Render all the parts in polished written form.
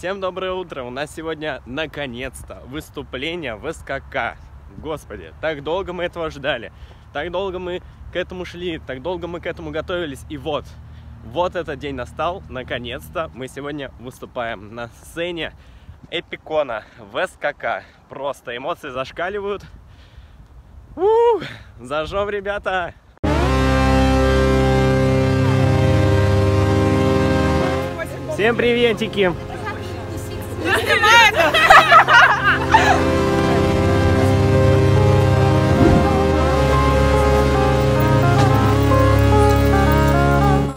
Всем доброе утро! У нас сегодня, наконец-то, выступление в СКК. Господи, так долго мы этого ждали, так долго мы к этому шли, так долго мы к этому готовились. И вот этот день настал, наконец-то. Мы сегодня выступаем на сцене Эпикона в СКК. Просто эмоции зашкаливают. Зажжем, ребята! Всем приветики!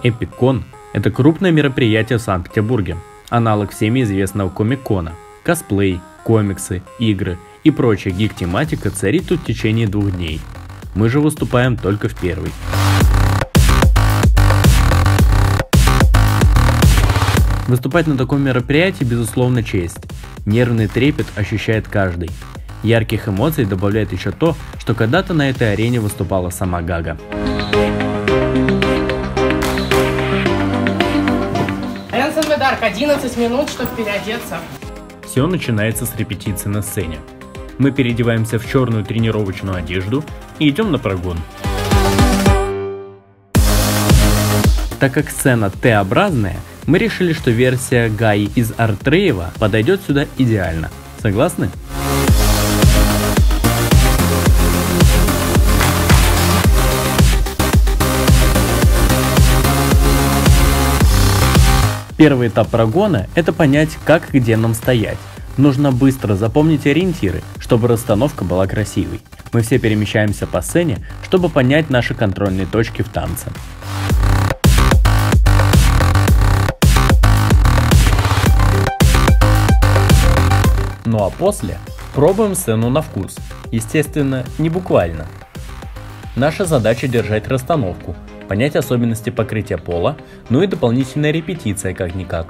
Эпикон – это крупное мероприятие в Санкт-Петербурге, аналог всеми известного комик-кона. Косплей, комиксы, игры и прочая гик-тематика царит тут в течение 2 дней. Мы же выступаем только в первый. Выступать на таком мероприятии, безусловно, честь. Нервный трепет ощущает каждый. Ярких эмоций добавляет еще то, что когда-то на этой арене выступала сама Гага. Энсон Бедарк, 11 минут, чтобы переодеться. Все начинается с репетиции на сцене. Мы переодеваемся в черную тренировочную одежду и идем на прогон. Так как сцена Т-образная, мы решили, что версия Гаи из artRave подойдет сюда идеально. Согласны? Первый этап прогона – это понять, как и где нам стоять. Нужно быстро запомнить ориентиры, чтобы расстановка была красивой. Мы все перемещаемся по сцене, чтобы понять наши контрольные точки в танце. Ну а после пробуем сцену на вкус, естественно, не буквально. Наша задача держать расстановку, понять особенности покрытия пола, ну и дополнительная репетиция как-никак.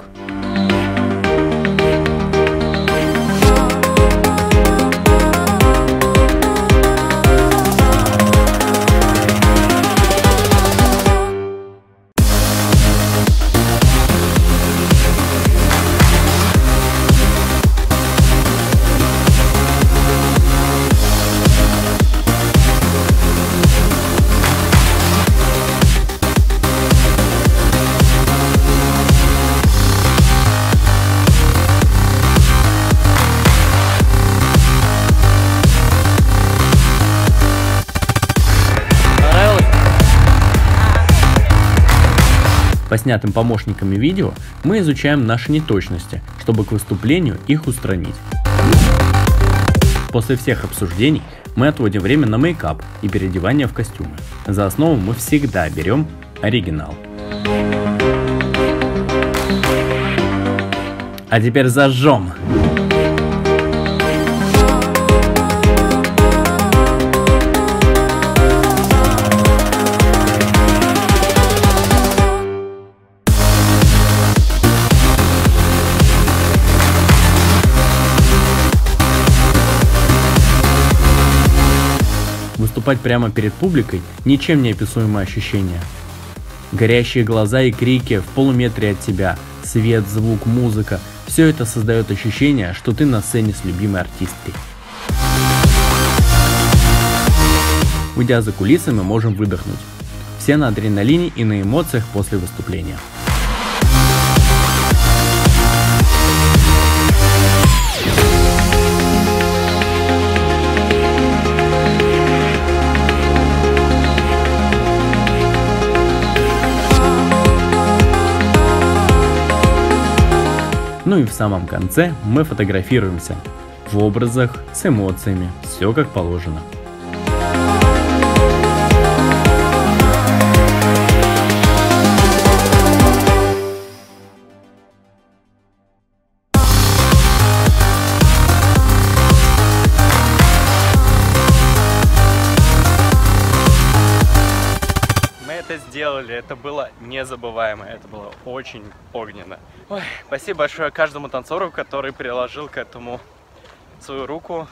По снятым помощниками видео мы изучаем наши неточности, чтобы к выступлению их устранить. После всех обсуждений мы отводим время на мейкап и переодевание в костюмы. За основу мы всегда берем оригинал. А теперь зажжем! Выступать прямо перед публикой – ничем не описуемое ощущение. Горящие глаза и крики в полуметре от тебя, свет, звук, музыка – все это создает ощущение, что ты на сцене с любимой артисткой. Уйдя за кулисы, мы можем выдохнуть. Все на адреналине и на эмоциях после выступления. Ну и в самом конце мы фотографируемся в образах, с эмоциями, все как положено. Сделали, это было незабываемо, это было очень огненно. Ой, спасибо большое каждому танцору, который приложил к этому свою руку,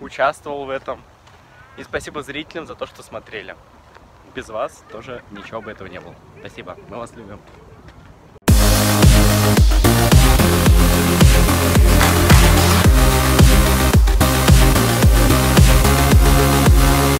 участвовал в этом. И спасибо зрителям за то, что смотрели. Без вас тоже ничего бы этого не было. Спасибо, мы вас любим.